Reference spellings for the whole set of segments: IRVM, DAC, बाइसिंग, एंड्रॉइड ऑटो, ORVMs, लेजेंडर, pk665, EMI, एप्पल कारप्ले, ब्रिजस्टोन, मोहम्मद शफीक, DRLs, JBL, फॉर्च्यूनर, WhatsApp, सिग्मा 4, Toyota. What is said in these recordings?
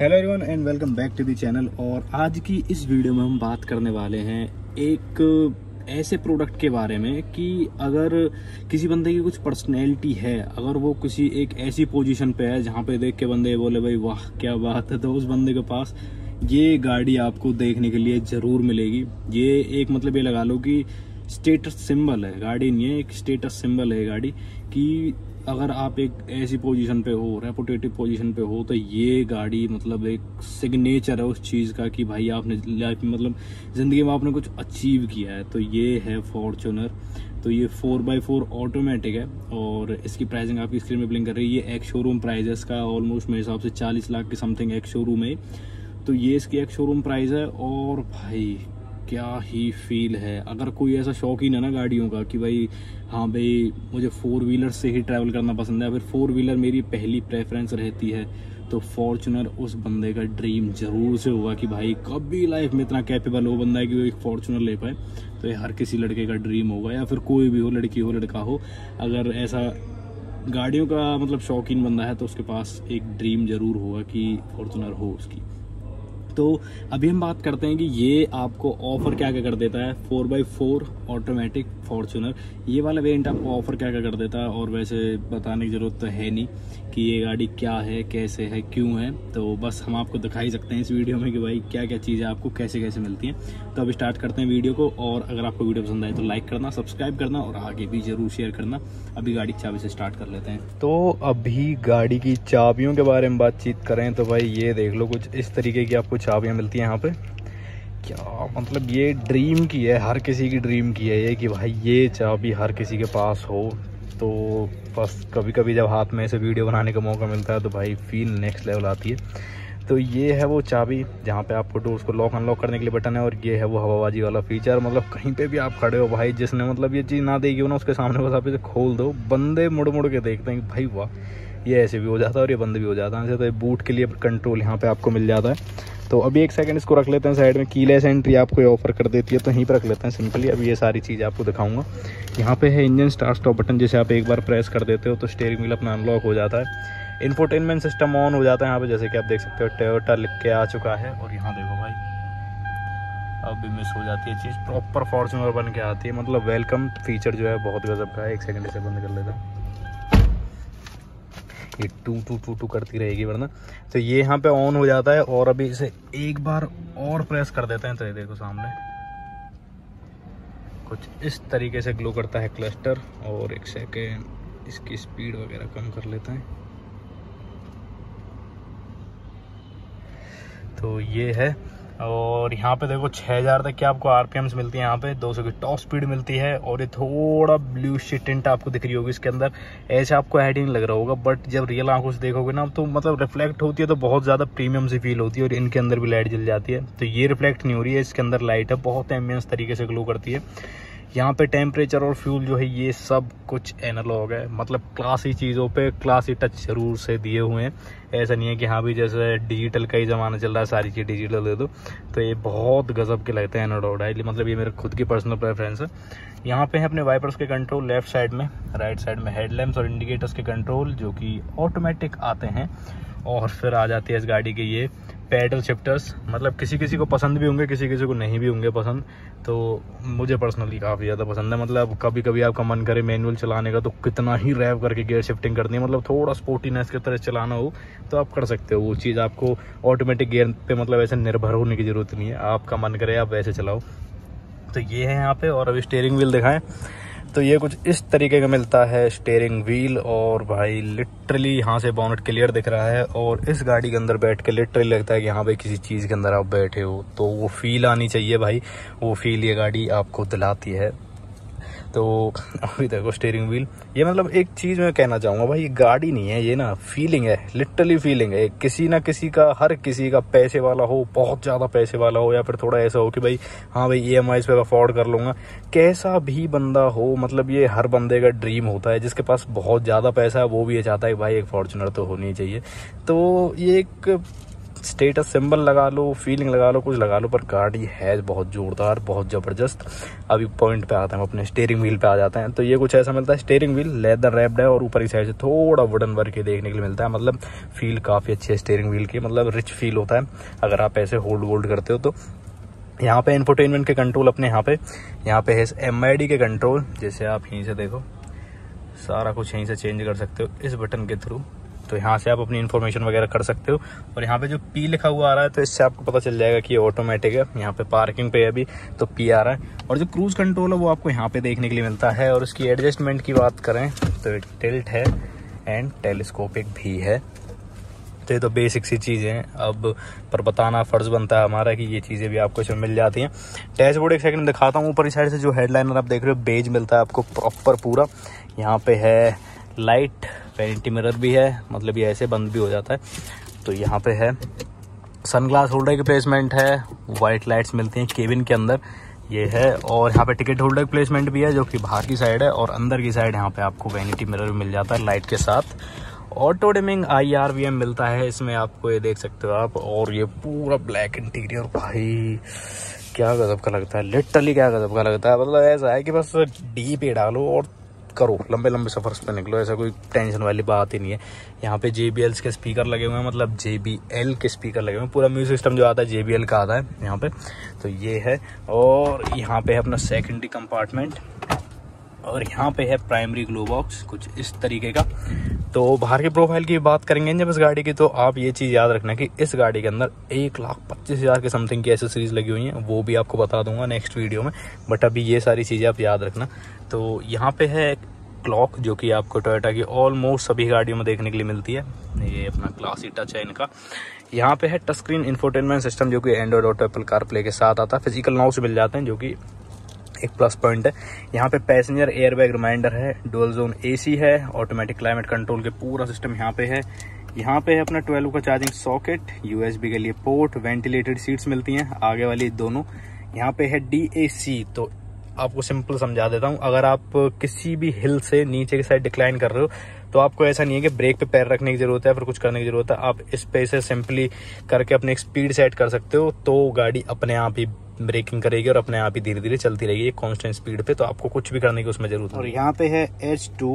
Hello everyone and welcome back to the channel. और आज की इस वीडियो में हम बात करने वाले हैं एक ऐसे प्रोडक्ट के बारे में कि अगर किसी बंदे की कुछ पर्सनैलिटी है, अगर वो किसी एक ऐसी पोजीशन पे है जहाँ पे देख के बंदे बोले भाई वाह क्या बात है, तो उस बंदे के पास ये गाड़ी आपको देखने के लिए ज़रूर मिलेगी। ये एक मतलब ये लगा लो कि स्टेटस सिंबल है गाड़ी, नहीं है एक स्टेटस सिंबल है गाड़ी कि अगर आप एक ऐसी पोजीशन पे हो, रेपुटेटिव पोजीशन पे हो, तो ये गाड़ी मतलब एक सिग्नेचर है उस चीज़ का कि भाई आपने लाइफ में मतलब ज़िंदगी में आपने कुछ अचीव किया है। तो ये है फॉर्च्यूनर। तो ये 4x4 ऑटोमेटिक है और इसकी प्राइसिंग आपकी स्क्रीन में ब्लिंक कर रही है। ये एक शोरूम प्राइस है इसका, ऑलमोस्ट मेरे हिसाब से 40 लाख के समथिंग एक शोरूम है। तो ये इसकी एक शोरूम प्राइस है और भाई क्या ही फील है। अगर कोई ऐसा शौकीन है ना गाड़ियों का कि भाई हाँ भाई मुझे 4 व्हीलर से ही ट्रैवल करना पसंद है, फिर 4 व्हीलर मेरी पहली प्रेफरेंस रहती है, तो फॉर्च्यूनर उस बंदे का ड्रीम ज़रूर से हुआ कि भाई कभी लाइफ में इतना कैपेबल हो बंदा है कि वो एक फॉर्च्यूनर ले पाए। तो ये हर किसी लड़के का ड्रीम होगा, या फिर कोई भी हो, लड़की हो लड़का हो, अगर ऐसा गाड़ियों का मतलब शौकीन बंदा है तो उसके पास एक ड्रीम ज़रूर होगा कि फॉर्च्यूनर हो उसकी। तो अभी हम बात करते हैं कि ये आपको ऑफ़र क्या क्या कर देता है 4x4 ऑटोमेटिक फॉर्च्यूनर। ये वाला वेरिएंट आपको ऑफ़र क्या क्या कर देता है, और वैसे बताने की ज़रूरत तो है नहीं कि ये गाड़ी क्या है, कैसे है, क्यों है। तो बस हम आपको दिखा ही सकते हैं इस वीडियो में कि भाई क्या क्या चीज़ें आपको कैसे कैसे मिलती हैं। तो अब स्टार्ट करते हैं वीडियो को, और अगर आपको वीडियो पसंद आए तो लाइक करना, सब्सक्राइब करना और आगे भी ज़रूर शेयर करना। अभी गाड़ी की चाबी से स्टार्ट कर लेते हैं। तो अभी गाड़ी की चाबियों के बारे में बातचीत करें तो भाई ये देख लो, कुछ इस तरीके की आपको चाबियाँ मिलती हैं यहाँ पे। क्या मतलब ये ड्रीम की है, हर किसी की ड्रीम की है ये कि भाई ये चाबी हर किसी के पास हो। तो बस कभी कभी जब हाथ में ऐसे वीडियो बनाने का मौका मिलता है तो भाई फील नेक्स्ट लेवल आती है। तो ये है वो चाबी जहाँ पे आपको डोर्स को लॉक अनलॉक करने के लिए बटन है, और ये है वो हवाबाजी वाला फीचर। मतलब कहीं पे भी आप खड़े हो भाई, जिसने मतलब ये चीज़ ना देखी हो ना, उसके सामने बस आप इसे खोल दो, बंदे मुड़ मुड़ के देखते हैं कि भाई वाह ये ऐसे भी हो जाता है और ये बंद भी हो जाता है ऐसे। तो ये बूट के लिए कंट्रोल यहाँ पर आपको मिल जाता है। तो अभी एक सेकंड इसको रख लेते हैं साइड में। कीलेस एंट्री आपको ये ऑफ़र कर देती है, तो यहीं पर रख लेते हैं सिंपली। अभी ये सारी चीज़ आपको दिखाऊंगा। यहाँ पे है इंजन स्टार्ट स्टॉप बटन, जैसे आप एक बार प्रेस कर देते हो तो स्टीयरिंग व्हील अपना अनलॉक हो जाता है। इंफोटेनमेंट सिस्टम ऑन हो जाता है यहाँ पे, जैसे कि आप देख सकते हो टोयोटा लिख के आ चुका है। और यहाँ देखो भाई अभी मिस हो जाती है चीज़, प्रॉपर फॉर्च्यूनर बन के आती है। मतलब वेलकम फीचर जो है बहुत गजब का है। एक सेकेंड इसे बंद कर लेता हूँ, ये टू टू टू टू करती रहेगी वरना। तो ये यहाँ पे ऑन हो जाता है, और अभी इसे एक बार और प्रेस कर देते हैं तो ये देखो सामने कुछ इस तरीके से ग्लो करता है क्लस्टर। और एक सेकेंड इसकी स्पीड वगैरह कम कर लेते हैं। तो ये है, और यहाँ पे देखो 6000 तक की आपको आरपीएम्स मिलती है यहाँ पे, 200 की टॉप स्पीड मिलती है। और ये थोड़ा ब्लू टिंट आपको दिख रही होगी इसके अंदर, ऐसे आपको हेडिंग लग रहा होगा, बट जब रियल आंखों से देखोगे ना तो मतलब रिफ्लेक्ट होती है, तो बहुत ज़्यादा प्रीमियम सी फील होती है। और इनके अंदर भी लाइट जल जाती है, तो ये रिफ्लेक्ट नहीं हो रही है, इसके अंदर लाइट है, बहुत एम्बियंस तरीके से ग्लो करती है। यहाँ पे टेम्परेचर और फ्यूल जो है ये सब कुछ एनालॉग है। मतलब क्लासी चीज़ों पे क्लासी टच ज़रूर से दिए हुए हैं, ऐसा नहीं है कि हाँ भी जैसे डिजिटल का ही ज़माना चल रहा है सारी चीज़ डिजिटल दे दो। तो ये बहुत गजब के लगते हैं एनालॉग डायल, मतलब ये मेरे खुद की पर्सनल प्रेफरेंस है। यहाँ पे है अपने वाइपर्स के कंट्रोल लेफ्ट साइड में, राइट साइड में हेडलैम्प्स और इंडिकेटर्स के कंट्रोल जो कि ऑटोमेटिक आते हैं। और फिर आ जाती है इस गाड़ी के ये पैडल शिफ्टर्स, मतलब किसी किसी को पसंद भी होंगे, किसी किसी को नहीं भी होंगे पसंद। तो मुझे पर्सनली काफ़ी ज़्यादा पसंद है। मतलब कभी कभी आपका मन करे मैनुअल चलाने का तो कितना ही रैप करके गियर शिफ्टिंग करनी है, मतलब थोड़ा स्पोर्टीनेस की तरह चलाना हो तो आप कर सकते हो वो चीज़। आपको ऑटोमेटिक गियर पे मतलब ऐसे निर्भर होने की ज़रूरत नहीं है, आपका मन करे आप वैसे चलाओ। तो ये है यहाँ पर। और अभी स्टीयरिंग व्हील दिखाएँ तो ये कुछ इस तरीके का मिलता है स्टीयरिंग व्हील, और भाई लिटरली यहाँ से बोनेट क्लियर दिख रहा है। और इस गाड़ी के अंदर बैठ के लिटरली लगता है कि हाँ भाई किसी चीज़ के अंदर आप बैठे हो, तो वो फील आनी चाहिए भाई, वो फील ये गाड़ी आपको दिलाती है। तो अभी देखो स्टीयरिंग व्हील, ये मतलब एक चीज़ मैं कहना चाहूँगा भाई, ये गाड़ी नहीं है, ये ना फीलिंग है, लिटरली फीलिंग है। किसी ना किसी का, हर किसी का, पैसे वाला हो, बहुत ज़्यादा पैसे वाला हो, या फिर थोड़ा ऐसा हो कि भाई हाँ भाई EMI पे अफोर्ड कर लूँगा, कैसा भी बंदा हो, मतलब ये हर बंदे का ड्रीम होता है। जिसके पास बहुत ज़्यादा पैसा है वो भी ये चाहता है कि भाई एक फॉर्च्यूनर तो होनी चाहिए। तो ये एक स्टेटस सिंबल लगा लो, फीलिंग लगा लो, कुछ लगा लो, पर गाड़ी है बहुत ज़ोरदार, बहुत ज़बरदस्त। अभी पॉइंट पे आते हैं, हम अपने स्टीयरिंग व्हील पे आ जाते हैं। तो ये कुछ ऐसा मिलता है, स्टीयरिंग व्हील लेदर रैप्ड है और ऊपर की साइड से थोड़ा वुडन वर्क देखने के लिए मिलता है। मतलब फील काफ़ी अच्छी है स्टीयरिंग व्हील की, मतलब रिच फील होता है अगर आप ऐसे होल्ड वोल्ड करते हो तो। यहाँ पे इंफोटेनमेंट के कंट्रोल अपने यहाँ पे है MID के कंट्रोल, जैसे आप यहीं से देखो सारा कुछ यहीं से चेंज कर सकते हो इस बटन के थ्रू। तो यहाँ से आप अपनी इन्फॉर्मेशन वगैरह कर सकते हो। और यहाँ पे जो P लिखा हुआ आ रहा है तो इससे आपको पता चल जाएगा कि ऑटोमेटिक है। यहाँ पे पार्किंग पे है अभी तो P आ रहा है। और जो क्रूज़ कंट्रोल है वो आपको यहाँ पे देखने के लिए मिलता है। और उसकी एडजस्टमेंट की बात करें तो टिल्ट है एंड टेलीस्कोपिक भी है। तो ये तो बेसिक सी चीज़ें हैं, अब पर बताना फ़र्ज़ बनता है हमारा कि ये चीज़ें भी आपको इसमें मिल जाती हैं। डैशबोर्ड एक सेकंड दिखाता हूँ। ऊपर की साइड से जो हेडलाइनर आप देख रहे हो बेज मिलता है आपको प्रॉपर पूरा। यहाँ पे है लाइट, वैनिटी मिरर भी है, मतलब ये ऐसे बंद भी हो जाता है। तो यहाँ पे है सनग्लास होल्डर की प्लेसमेंट है, वाइट लाइट्स मिलती हैं केबिन के अंदर, ये है। और यहाँ पे टिकट होल्डर की प्लेसमेंट भी है जो कि बाहर की साइड है, और अंदर की साइड यहाँ पर आपको वैनिटी मिरर भी मिल जाता है लाइट के साथ। ऑटो डिमिंग IRVM मिलता है इसमें आपको, ये देख सकते हो आप। और ये पूरा ब्लैक इंटीरियर, भाई क्या गजब का लगता है, लिटरली क्या गजब का लगता है। मतलब ऐसा है कि बस डी पे डालो और करो, लंबे लंबे सफ़र्स पे निकलो, ऐसा कोई टेंशन वाली बात ही नहीं है। यहाँ पे JBL के स्पीकर लगे हुए हैं, मतलब JBL के स्पीकर लगे हुए हैं, पूरा म्यूजिक सिस्टम जो आता है JBL का आता है यहाँ पे। तो ये है, और यहाँ पे है अपना सेकेंडरी कंपार्टमेंट, और यहाँ पे है प्राइमरी ग्लो बॉक्स कुछ इस तरीके का। तो बाहर की प्रोफाइल की बात करेंगे जब इस गाड़ी की, तो आप ये चीज़ याद रखना कि इस गाड़ी के अंदर 1,25,000 के समथिंग की एसेसरीज लगी हुई हैं, वो भी आपको बता दूंगा नेक्स्ट वीडियो में, बट अभी ये सारी चीज़ें आप याद रखना। तो यहाँ पे है क्लॉक जो कि आपको टोयोटा की ऑलमोस्ट सभी गाड़ियों में देखने के लिए मिलती है, ये अपना क्लासी टच है इनका। यहाँ पे है टच स्क्रीन इंफोटेनमेंट सिस्टम जो कि एंड्रॉइड ऑटो, एप्पल कारप्ले के साथ आता है, फिजिकल नाउ से मिल जाते हैं जो कि एक प्लस पॉइंट है। यहाँ पे पैसेंजर एयरबैग रिमाइंडर है, डुअल जोन AC है, ऑटोमेटिक क्लाइमेट कंट्रोल के पूरा सिस्टम यहाँ पे है। यहाँ पे है अपना 12 का चार्जिंग सॉकेट, USB के लिए पोर्ट, वेंटिलेटेड सीट्स मिलती हैं आगे वाली दोनों। यहाँ पे है DAC, तो आपको सिंपल समझा देता हूँ, अगर आप किसी भी हिल से नीचे की साइड डिक्लाइन कर रहे हो तो आपको ऐसा नहीं है कि ब्रेक पे पैर रखने की ज़रूरत है या फिर कुछ करने की ज़रूरत है, आप इस पे से सिंपली करके अपने स्पीड सेट कर सकते हो, तो गाड़ी अपने आप ही ब्रेकिंग करेगी और अपने आप ही धीरे धीरे चलती रहेगी कांस्टेंट स्पीड पे, तो आपको कुछ भी करने की उसमें जरूरत नहीं। और यहाँ पे है H2,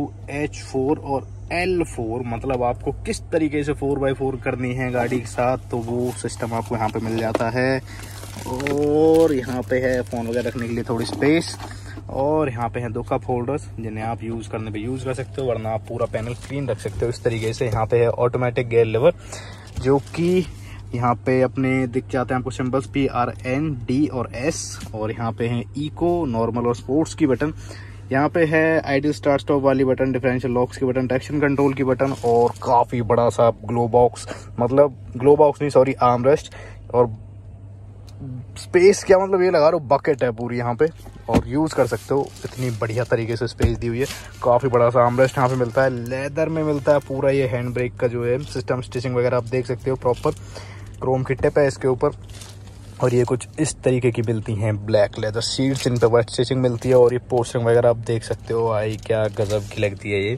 H4 और L4, मतलब आपको किस तरीके से 4x4 करनी है गाड़ी के साथ, तो वो सिस्टम आपको यहाँ पे मिल जाता है। और यहाँ पे है फ़ोन वगैरह रखने के लिए थोड़ी स्पेस, और यहाँ पे हैं 2 कप होल्डर्स जिन्हें आप यूज़ करने पे यूज़ कर सकते हो, वरना आप पूरा पैनल क्लीन रख सकते हो इस तरीके से। यहाँ पे है ऑटोमेटिक गेयर लीवर जो कि यहाँ पे अपने दिख जाते हैं आपको सिंबल्स PRN, D और S, और यहाँ पे हैं इको, नॉर्मल और स्पोर्ट्स की बटन। यहाँ पे है आइडियल स्टार्ट स्टॉप वाली बटन, डिफरेंशियल लॉक्स की बटन, ट्रैक्शन कंट्रोल की बटन, और काफ़ी बड़ा सा ग्लो बॉक्स, मतलब ग्लो बॉक्स नहीं सॉरी आर्मरेस्ट, और स्पेस क्या मतलब ये लगा लो बकेट है पूरी यहाँ पे, और यूज़ कर सकते हो, इतनी बढ़िया तरीके से स्पेस दी हुई है। काफ़ी बड़ा सा आर्मरेस्ट यहाँ पे मिलता है, लेदर में मिलता है पूरा। ये हैंड ब्रेक का जो है सिस्टम, स्टिचिंग वगैरह आप देख सकते हो, प्रॉपर क्रोम की टिप है इसके ऊपर, और ये कुछ इस तरीके की मिलती हैं ब्लैक लेदर सीट्स, इन पर वाइट स्टिचिंग मिलती है, और ये पोस्टरिंग वगैरह आप देख सकते हो, आई क्या गजब की लगती है ये।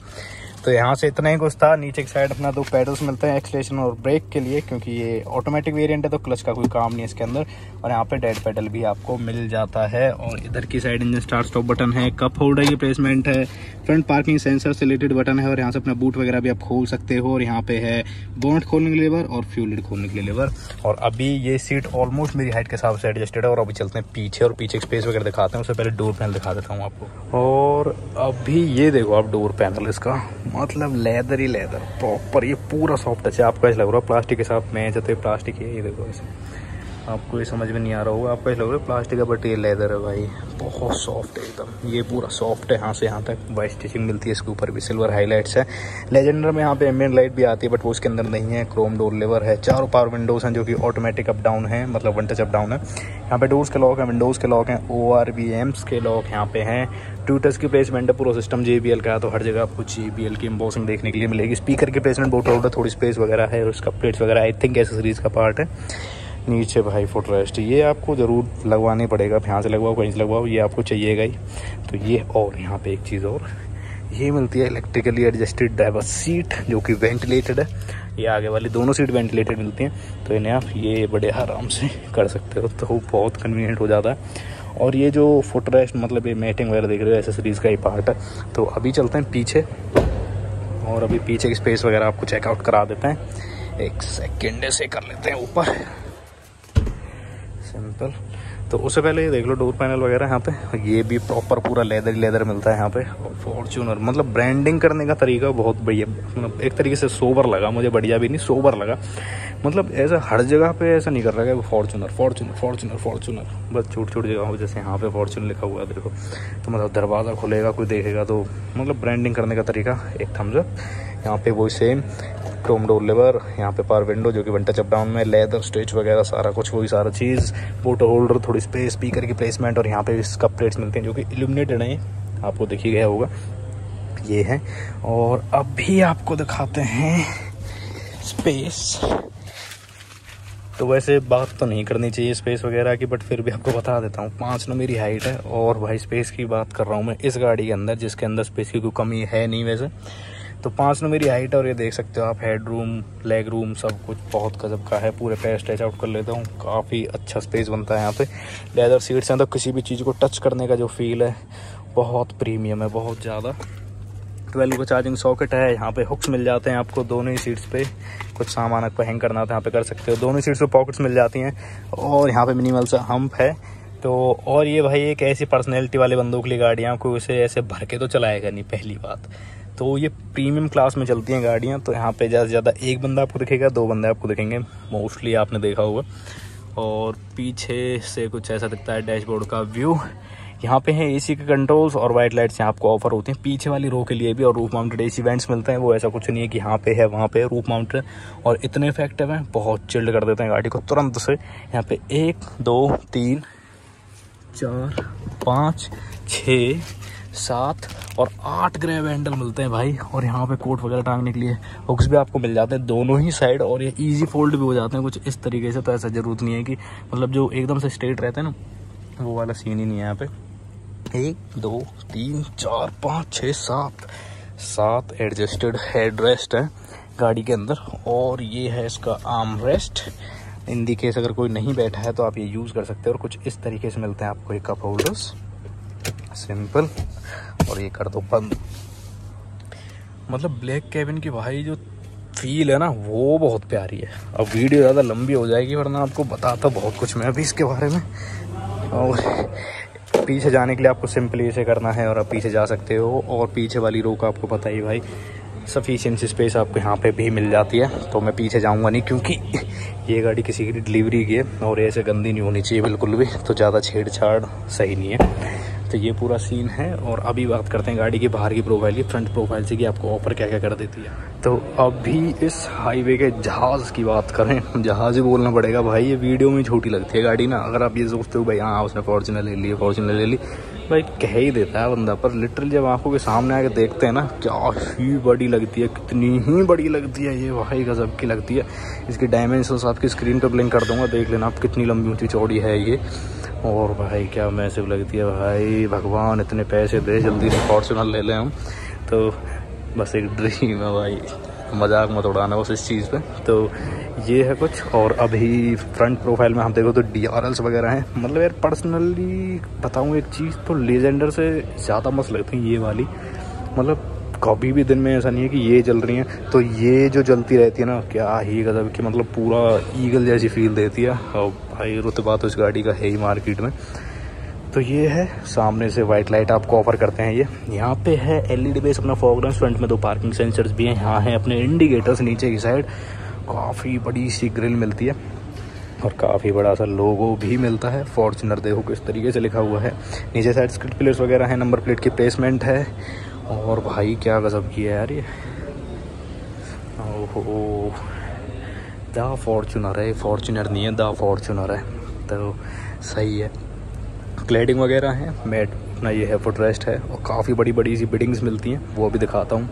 तो यहाँ से इतना ही कुछ था। नीचे की साइड अपना 2 पैडल्स मिलते हैं एक्सलेशन और ब्रेक के लिए, क्योंकि ये ऑटोमेटिक वेरिएंट है तो क्लच का कोई काम नहीं है इसके अंदर। और यहाँ पे डेड पैडल भी आपको मिल जाता है, और इधर की side engine start stop button है, कप होल्डर की प्लेसमेंट है, फ्रंट पार्किंग सेंसर से रिलेटेड बटन है, और यहाँ से अपना बूट वगैरह भी आप खोल सकते हो। और यहाँ पे है बोनट खोलने के लिए लेवर और फ्यूल लिड खोलने के लिए लेवर। और अभी ये सीट ऑलमोस्ट मेरी हाइट के हिसाब से एडजस्टेड है। और अभी चलते हैं पीछे, और पीछे स्पेस वगैरह दिखाते हैं, उससे पहले डोर पैनल दिखा देता हूँ आपको। और अभी ये देखो आप डोर पैनल, इसका मतलब लेदर ही लेदर प्रॉपर, ये पूरा सॉफ्ट टच है। आपको ऐसा लग रहा है प्लास्टिक के साथ मैच होते, प्लास्टिक है ये देखो ऐसे, आपको ये समझ में नहीं आ रहा होगा, आपको ऐसा लग रहा है प्लास्टिक का, बट ये लेदर है भाई, बहुत सॉफ्ट है एकदम। ये पूरा सॉफ्ट है यहाँ से यहाँ तक, वाइट स्टिचिंग मिलती है इसके ऊपर भी, सिल्वर हाईलाइट्स है। लेजेंडर में यहाँ पे एम्बिएंट लाइट भी आती है बट वो उसके अंदर नहीं है। क्रोम डोर लेवर है, 4 पावर विंडोज़ हैं जो कि ऑटोमेटिक अप डाउन है, मतलब 1 टच अप डाउन है। यहाँ पे डोर्स के लॉक हैं, विंडोज़ के लॉक हैं, ORVMs के लॉक यहाँ पे हैं, ट्यूटर्स की प्लेसमेंट है, पूरा सिस्टम JBL का है, तो हर जगह आपको JBL की एम्बॉसिंग देखने के लिए मिलेगी। स्पीकर की प्लेसमेंट, बोट होल्डर, थोड़ी स्पेस वगैरह है, और उसका प्लेट्स वगैरह आई थिंक एसेसरीज का पार्ट है। नीचे भाई फुटरेस्ट ये आपको ज़रूर लगवाने पड़ेगा, यहाँ से लगवाओ कहीं से लगवाओ, ये आपको चाहिएगा ही। तो ये, और यहाँ पे एक चीज़ और ये मिलती है, इलेक्ट्रिकली एडजस्टेड डाइवर्स सीट जो कि वेंटिलेटेड है। ये आगे वाली दोनों सीट वेंटिलेटेड मिलती हैं, तो इन्हें आप ये बड़े आराम से कर सकते हो, तो बहुत कन्वीनियंट हो जाता है। और ये जो फुटरेस्ट मतलब ये मैटिंग वगैरह देख रहे हो एसेसरीज़ का ही पार्ट है। तो अभी चलते हैं पीछे, और अभी पीछे की स्पेस वगैरह आपको चेकआउट करा देते हैं। एक सेकेंड से कर लेते हैं ऊपर सिंपल। तो उससे पहले ये देख लो डोर पैनल वगैरह यहाँ पे, ये भी प्रॉपर पूरा लेदर लेदर मिलता है यहाँ पे। और फॉर्च्यूनर मतलब ब्रांडिंग करने का तरीका बहुत बढ़िया, मतलब एक तरीके से सोबर लगा मुझे, बढ़िया भी नहीं सोबर लगा। मतलब ऐसा हर जगह पे ऐसा नहीं कर रहा है कि फॉर्च्यूनर फॉर्च्यूनर फॉर्च्यूनर फॉर्च्यूनर, बस छोटी छोटी जगह हो जैसे यहाँ पे फॉर्च्यून लिखा हुआ देखो, तो मतलब दरवाज़ा खुलेगा कोई देखेगा तो, मतलब ब्रांडिंग करने का तरीका एक थम्स अप। यहाँ पे वो सेम क्रोम डोर लेवर, यहाँ पे पावर विंडो जो कि वन टच अप डाउन में, लेदर स्टिच वगैरह सारा कुछ वही सारा चीज़, बोट होल्डर, थोड़ी स्पेस, स्पीकर की प्लेसमेंट, और यहाँ पे इसका प्लेट्स मिलते हैं जो कि इल्यूमिनेटेड हैं, आपको देखी गया होगा ये है। और अभी आपको दिखाते हैं स्पेस। तो वैसे बात तो नहीं करनी चाहिए स्पेस वगैरह की, बट फिर भी आपको बता देता हूँ 5 मेरी हाइट है, और भाई स्पेस की बात कर रहा हूँ मैं इस गाड़ी के अंदर, जिसके अंदर स्पेस की कोई कमी है नहीं वैसे। तो 5 मेरी हाइट है, और ये देख सकते हो आप हेड रूम, लेग रूम, सब कुछ बहुत गजब का है। पूरे पैर स्ट्रेच आउट कर लेता हूँ, काफ़ी अच्छा स्पेस बनता है यहाँ पे। लेदर सीट्स हैं तो किसी भी चीज़ को टच करने का जो फील है बहुत प्रीमियम है, बहुत ज़्यादा। 12 का चार्जिंग सॉकेट है, यहाँ पे हुक्स मिल जाते हैं आपको दोनों ही सीट्स पे, कुछ सामान आपको हैंग करना था यहाँ पे कर सकते हो, दोनों ही सीट्स पे पॉकेट्स मिल जाती हैं, और यहाँ पे मिनिमल सा हम्प है। तो और ये भाई एक ऐसी पर्सनैलिटी वाले बंदूक ली गाड़ियाँ, कोई उसे ऐसे भर के तो चलाएगा नहीं पहली बात, तो ये प्रीमियम क्लास में चलती हैं गाड़ियाँ। तो यहाँ पे ज़्यादा से ज़्यादा एक बंदा आपको दिखेगा, 2 बंदे आपको दिखेंगे मोस्टली, आपने देखा होगा। और पीछे से कुछ ऐसा दिखता है डैशबोर्ड का व्यू। यहाँ पे हैं एसी के कंट्रोल्स, और वाइट लाइट्स यहाँ आपको ऑफर होते हैं पीछे वाली रो के लिए भी, और रूफ माउंटेड एसी वेंट्स मिलते हैं। वो ऐसा कुछ नहीं है कि यहाँ पे है वहाँ पे रूफ माउंटेड, और इतने इफेक्टिव हैं, बहुत चिल्ड कर देते हैं गाड़ी को तुरंत से। यहाँ पे 1 2 3 4 5 6 7 और 8 ग्रैब हैंडल मिलते हैं भाई, और यहाँ पे कोट वगैरह टांगने के लिए हुक्स भी आपको मिल जाते हैं दोनों ही साइड, और ये ईजी फोल्ड भी हो जाते हैं कुछ इस तरीके से। तो ऐसा ज़रूरत नहीं है कि मतलब जो एकदम से स्ट्रेट रहते हैं ना, वो वाला सीन ही नहीं है यहाँ पे। 1 2 3 4 5 6 7 एडजस्टेड हेड रेस्ट है गाड़ी के अंदर, और ये है इसका arm rest, in the case अगर कोई नहीं बैठा है तो आप ये यूज़ कर सकते हो। और कुछ इस तरीके से मिलते हैं आपको ये कप होल्डर्स सिंपल, और ये कर दो बंद। मतलब ब्लैक कैबिन की भाई जो फील है ना, वो बहुत प्यारी है। अब वीडियो ज़्यादा लंबी हो जाएगी, वरना आपको बताता बहुत कुछ मैं अभी इसके बारे में। और पीछे जाने के लिए आपको सिंपली इसे करना है और आप पीछे जा सकते हो, और पीछे वाली रो का आपको पता ही भाई सफिशिएंसी स्पेस आपको यहाँ पे भी मिल जाती है। तो मैं पीछे जाऊँगा नहीं, क्योंकि ये गाड़ी किसी की डिलीवरी की है, और ऐसे गंदी नहीं होनी चाहिए बिल्कुल भी, तो ज़्यादा छेड़छाड़ सही नहीं है। तो ये पूरा सीन है। और अभी बात करते हैं गाड़ी के बाहर की प्रोफाइल की, फ्रंट प्रोफाइल से कि आपको ऑफर क्या क्या कर देती है। तो अभी इस हाईवे के जहाज़ की बात करें, जहाज़ ही बोलना पड़ेगा भाई, ये वीडियो में छोटी लगती है गाड़ी ना। अगर आप ये सोचते हो भाई हाँ उसने फॉर्च्यूनर ले ली, फॉर्च्यूनर ले ली, भाई कह ही देता है बंदा, पर लिटरली जब आंखों के सामने आके देखते हैं ना, क्या ही बड़ी लगती है, कितनी ही बड़ी लगती है ये भाई, गजब की लगती है। इसकी डायमेंशंस आपकी स्क्रीन पर ब्लिंक कर दूँगा, देख लेना आप कितनी लंबी ऊँची चौड़ी है ये, और भाई क्या मैसिव लगती है भाई, भगवान इतने पैसे दे जल्दी से फॉर्च्यूनर ले लें हम। तो बस एक ड्रीम है भाई, मजाक मत उड़ाना बस इस चीज़ पे। तो ये है कुछ। और अभी फ्रंट प्रोफाइल में हम देखो तो DRLs वगैरह हैं। मतलब यार पर्सनली बताऊँ एक चीज़ तो, लेजेंडर से ज़्यादा मस्त लगती है ये वाली। मतलब कभी भी दिन में ऐसा नहीं है कि ये जल रही हैं, तो ये जो जलती रहती है ना, क्या ही गजब की, मतलब पूरा ईगल जैसी फील देती है। और भाई रुतबा तो इस गाड़ी का है ही मार्केट में। तो ये है सामने से वाइट लाइट आपको ऑफर करते हैं ये। यहाँ पे है LED बेस अपना फॉग लैंप्स, फ्रंट में 2 पार्किंग सेंसर्स भी हैं, यहाँ हैं अपने इंडिकेटर्स नीचे की साइड, काफ़ी बड़ी सी ग्रिल मिलती है, और काफ़ी बड़ा सा लोगो भी मिलता है। फॉर्च्यूनर देखो किस तरीके से लिखा हुआ है, नीचे साइड स्क्रिप्ट प्लेट्स वगैरह है, नंबर प्लेट की प्लेसमेंट है, और भाई क्या गजब की है यार ये। ओहो द फॉर्च्यूनर है, फॉर्च्यूनर नहीं है द फॉर्च्यूनर है, तो सही है। क्लैडिंग वगैरह है, मैट अपना ये है, फुटरेस्ट है, और काफ़ी बड़ी बड़ी सी बिडिंग्स मिलती हैं, वो भी दिखाता हूँ।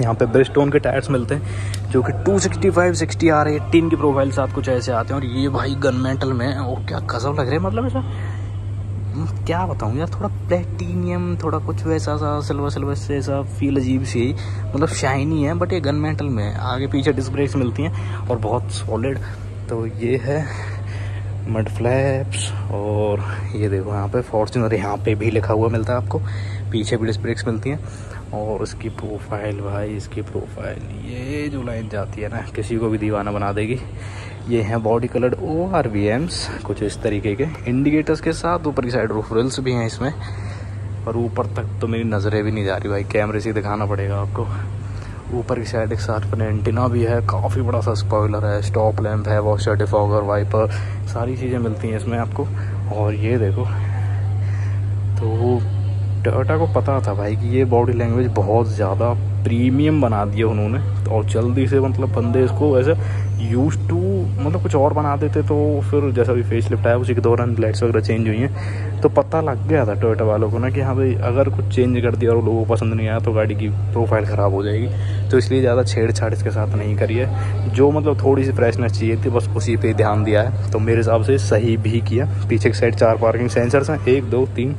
यहाँ पे ब्रिजस्टोन के टायर्स मिलते हैं जो कि 265/60R18 की प्रोफाइल साथ कुछ ऐसे आते हैं, और ये भाई गन मेटल में, और क्या गजब लग रहे हैं। मतलब ऐसा क्या बताऊँ यार, थोड़ा प्लेटिनियम, थोड़ा कुछ वैसा सा सिल्वर सिल्वर जैसा फील अजीब सी है, मतलब शाइनी है बट ये गन मेटल में है। आगे पीछे डिस्क ब्रेक्स मिलती हैं और बहुत सॉलिड। तो ये है मड फ्लैप्स और ये देखो यहाँ पे फॉर्च्यूनर यहाँ पे भी लिखा हुआ मिलता है आपको, पीछे भी डिस्क ब्रेक्स मिलती हैं। और इसकी प्रोफाइल भाई, इसकी प्रोफाइल ये जो लाइन जाती है ना किसी को भी दीवाना बना देगी। ये हैं बॉडी कलर्ड ORVMs कुछ इस तरीके के, इंडिकेटर्स के साथ। ऊपर की साइड रूफ रिल्स भी हैं इसमें और ऊपर तक तो मेरी नज़रें भी नहीं जा रही भाई, कैमरे से दिखाना पड़ेगा आपको। ऊपर की साइड एक साथ पर एंटीना भी है, काफ़ी बड़ा सा स्पॉइलर है, स्टॉप लैंप है, वॉशर डिफॉगर, वाइपर, सारी चीज़ें मिलती हैं इसमें आपको। और ये देखो, तो टोयोटा को पता था भाई कि ये बॉडी लैंग्वेज बहुत ज़्यादा प्रीमियम बना दिया उन्होंने, और जल्दी से मतलब बंदे इसको ऐसे यूज टू, मतलब कुछ और बना देते तो फिर जैसा भी फेस लिफ्ट आया उसी के दौरान लाइट्स वगैरह चेंज हुई हैं, तो पता लग गया था टोयोटा वालों को ना कि हाँ भाई अगर कुछ चेंज कर दिया और लोगों को पसंद नहीं आया तो गाड़ी की प्रोफाइल ख़राब हो जाएगी। तो इसलिए ज़्यादा छेड़छाड़ इसके साथ नहीं करी है, जो मतलब थोड़ी सी फ्रेशनेस चाहिए थी बस उसी पर ध्यान दिया है, तो मेरे हिसाब से सही भी किया। पीछे की साइड 4 पार्किंग सेंसर्स हैं, 1, 2, 3,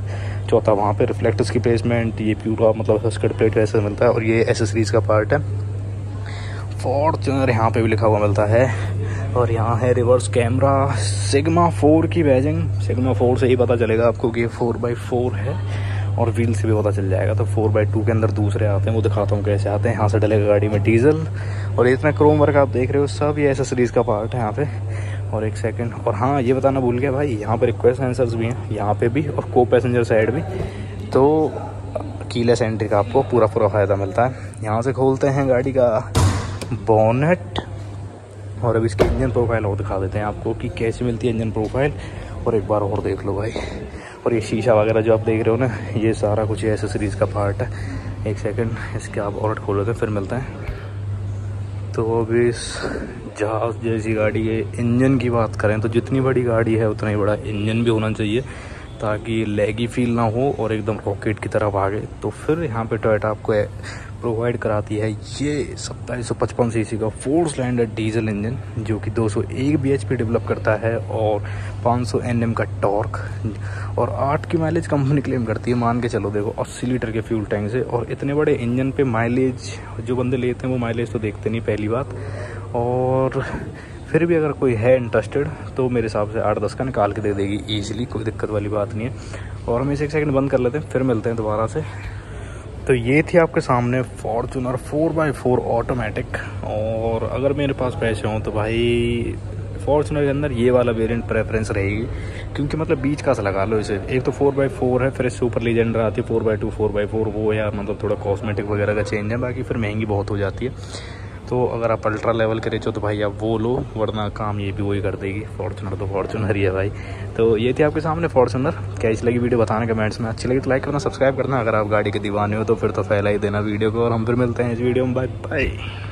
चौथा वहाँ पर रिफ्लेक्टर्स की प्लेसमेंट, ये पूरा मतलब स्कर्ट प्लेट ऐसा मिलता है। और ये एसेसरीज का पार्ट है, फॉर्च्यूनर यहाँ पे भी लिखा हुआ मिलता है। और यहाँ है रिवर्स कैमरा, सिग्मा 4 की बैजिंग, सिग्मा 4 से ही पता चलेगा आपको कि ये 4x4 है, और व्हील से भी पता चल जाएगा। तो 4x2 के अंदर दूसरे आते हैं, वो दिखाता हूँ कैसे आते हैं। यहाँ से डलेगा गाड़ी में डीजल, और इतना क्रोम वर्क आप देख रहे हो सब ये एसेसरीज का पार्ट है यहाँ पे। और एक सेकेंड, और हाँ ये बताना भूल गया भाई, यहाँ पर रिक्वेस्ट सेंसर्स भी हैं यहाँ पे भी, और को पैसेंजर साइड भी। तो कीलेस एंट्री का आपको पूरा पूरा फ़ायदा मिलता है। यहाँ से खोलते हैं गाड़ी का बोनेट, और अब इसकी इंजन प्रोफाइल और दिखा देते हैं आपको कि कैसी मिलती है इंजन प्रोफाइल, और एक बार और देख लो भाई। और ये शीशा वगैरह जो आप देख रहे हो ना, ये सारा कुछ एसेसरीज का पार्ट है। एक सेकंड, इसके आप और खोल लेते हैं, फिर मिलते हैं। तो अब इस जहाज़ जैसी गाड़ी के इंजन की बात करें तो जितनी बड़ी गाड़ी है उतना ही बड़ा इंजन भी होना चाहिए ताकि लेगी फील ना हो और एकदम रॉकेट की तरफ आगे। तो फिर यहाँ पे टोयोटा आपको प्रोवाइड कराती है ये 2755cc का 4 सिलेंडर डीजल इंजन, जो कि 201 bhp डेवलप करता है और 500 nm का टॉर्क, और 8 की माइलेज कंपनी क्लेम करती है। मान के चलो देखो 80 लीटर के फ्यूल टैंक से, और इतने बड़े इंजन पे माइलेज जो बंदे लेते हैं वो माइलेज तो देखते नहीं पहली बात, और फिर भी अगर कोई है इंटरेस्टेड तो मेरे हिसाब से 8-10 का निकाल के दे देगी ईजिली, कोई दिक्कत वाली बात नहीं है। और हम इसे 1 सेकंड बंद कर लेते हैं, फिर मिलते हैं दोबारा से। तो ये थी आपके सामने फॉर्च्यूनर 4x4 ऑटोमेटिक, और अगर मेरे पास पैसे हों तो भाई फॉर्च्यूनर के अंदर ये वाला वेरिएंट प्रेफरेंस रहेगी, क्योंकि मतलब बीच का सा लगा लो इसे। एक तो 4x4 है, फिर सुपर लीजेंडर आती है 4x2, 4x4 वो यार मतलब थोड़ा कॉस्मेटिक वगैरह का चेंज है, बाकी फिर महंगी बहुत हो जाती है। तो अगर आप अल्ट्रा लेवल के रेचो तो भाई आप वो लो, वरना काम ये भी वही कर देगी। फॉर्च्यूनर तो फॉर्च्यूनर ही है भाई। तो ये थी आपके सामने फॉर्च्यूनर, कैसी लगी वीडियो बताना कमेंट्स में, अच्छी लगी तो लाइक करना, सब्सक्राइब करना। अगर आप गाड़ी के दीवाने हो तो फिर तो फैला ही देना वीडियो को, और हम फिर मिलते हैं इस वीडियो में। Bye bye.